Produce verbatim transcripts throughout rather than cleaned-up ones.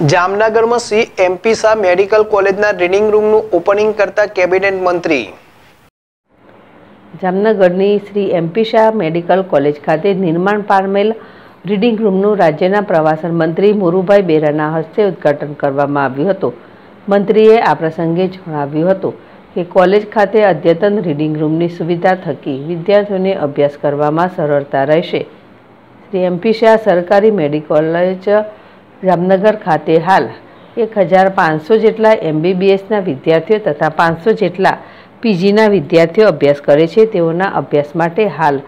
जामनगर में Shri M P Shah medical college ना reading room नु ओपनिंग करता कैबिनेट मंत्री। जामनगरनी Shri M P Shah medical college खाते निर्माण पामेल रीडिंग रूमनु राज्यना प्रवासन मंत्री मुरुभाई बेराना हस्ते उद्घाटन करवामां आव्युं हतुं। मंत्रीए आ प्रसंगे जणाव्युं हतुं के कॉलेज खाते अद्यतन रीडिंग रूमनी सुविधा थकी विद्यार्थीओने अभ्यास करवामां सरळता रहेशे। श्री एम पी शाह सरकारी मेडिकल कॉलेज जामनगर खाते हाल एक हज़ार पाँच सौ जेटला एम बी बी एसना विद्यार्थीओ तथा पाँच सौ जेटला पी जीना विद्यार्थीओ अभ्यास करे छे। तेओना अभ्यास माटे हाल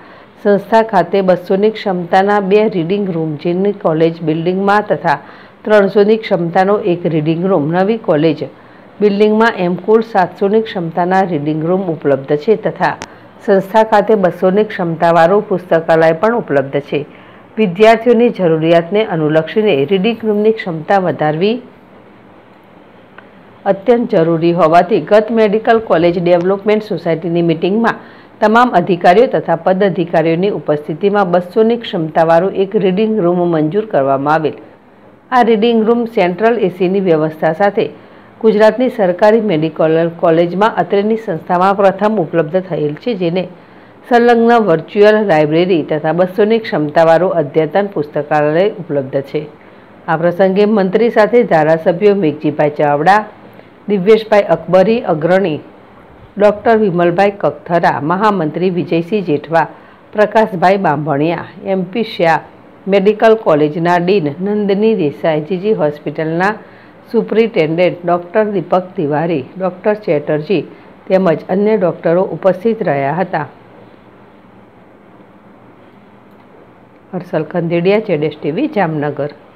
संस्था खाते बस्सो नी क्षमताना बे रीडिंग रूम जेनी कॉलेज बिल्डिंग में तथा त्रणसो नी क्षमतानो एक रीडिंग रूम नवी कॉलेज बिल्डिंग में एम कुल सात सौ नी क्षमताना रीडिंग रूम उपलब्ध है तथा संस्था खाते बस्सो नी क्षमतावाळुं पुस्तकालय पण उपलब्ध है। विद्यार्थीओनी जरूरियातने अनुलक्षीने रीडिंग रूमनी क्षमता वधारवी अत्यंत जरूरी होवाथी गत मेडिकल कॉलेज डेवलपमेंट सोसायटीनी मीटिंगमां तमाम अधिकारीओ तथा पद अधिकारीओनी उपस्थितिमां बस्सो नी क्षमतावाळो एक रीडिंग रूम मंजूर करवामां आवेल। आ रीडिंग रूम सेंट्रल एसीनी व्यवस्था साथे गुजरातनी सरकारी मेडिकल कॉलेजमां अत्रेनी संस्थामां प्रथम उपलब्ध थयेल छे, जेने संलग्न वर्च्युअल लाइब्रेरी तथा बस्सो नी क्षमतावाळो अद्यतन पुस्तकालय उपलब्ध छे। आ प्रसंगे मंत्री साथे धारासभ्यो मेघजीभाई चावड़ा, दिव्येशभाई अकबरी अग्रणी, डॉक्टर विमलभाई कक्थरा, महामंत्री Vijaysinh Jethwa, Prakashbhai Bambhaniya, M P Shah medical कॉलेजना डीन नंदनी देसाई, जीजी हॉस्पिટલना superintendent doctor Deepak Tiwari, doctor Chatterjee તેમજ અન્ય ડોક્ટરો ઉપસ્થિત રહ્યા હતા। Harshal Khandediya, Z S T V, Jamnagar.